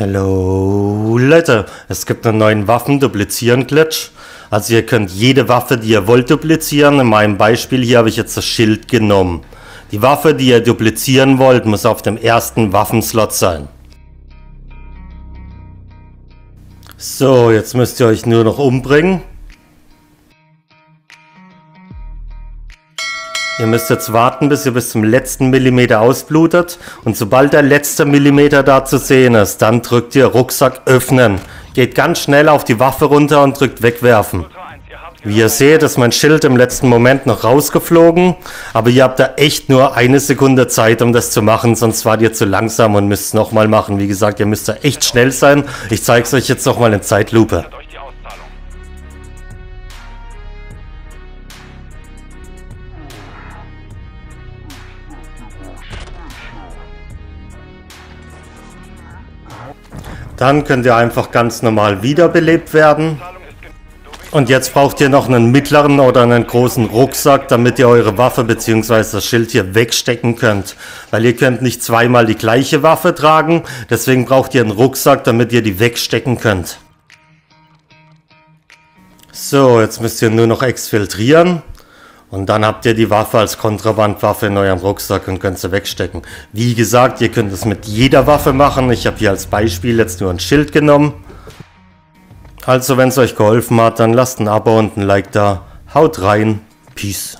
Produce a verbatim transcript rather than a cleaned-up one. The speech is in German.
Hallo Leute, es gibt einen neuen Waffen-Duplizieren-Glitch. Also ihr könnt jede Waffe, die ihr wollt, duplizieren. In meinem Beispiel hier habe ich jetzt das Schild genommen. Die Waffe, die ihr duplizieren wollt, muss auf dem ersten Waffenslot sein. So, jetzt müsst ihr euch nur noch umbringen. Ihr müsst jetzt warten, bis ihr bis zum letzten Millimeter ausblutet, und sobald der letzte Millimeter da zu sehen ist, dann drückt ihr Rucksack öffnen. Geht ganz schnell auf die Waffe runter und drückt wegwerfen. Wie ihr seht, ist mein Schild im letzten Moment noch rausgeflogen, aber ihr habt da echt nur eine Sekunde Zeit, um das zu machen, sonst wart ihr zu langsam und müsst es nochmal machen. Wie gesagt, ihr müsst da echt schnell sein. Ich zeige es euch jetzt nochmal in Zeitlupe. Dann könnt ihr einfach ganz normal wiederbelebt werden. Und jetzt braucht ihr noch einen mittleren oder einen großen Rucksack, damit ihr eure Waffe bzw. das Schild hier wegstecken könnt. Weil ihr könnt nicht zweimal die gleiche Waffe tragen, deswegen braucht ihr einen Rucksack, damit ihr die wegstecken könnt. So, jetzt müsst ihr nur noch exfiltrieren. Und dann habt ihr die Waffe als Kontrabandwaffe in eurem Rucksack und könnt sie wegstecken. Wie gesagt, ihr könnt es mit jeder Waffe machen. Ich habe hier als Beispiel jetzt nur ein Schild genommen. Also wenn es euch geholfen hat, dann lasst ein Abo und ein Like da. Haut rein. Peace.